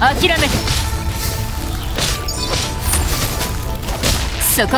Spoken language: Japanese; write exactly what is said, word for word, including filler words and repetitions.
諦めてそこ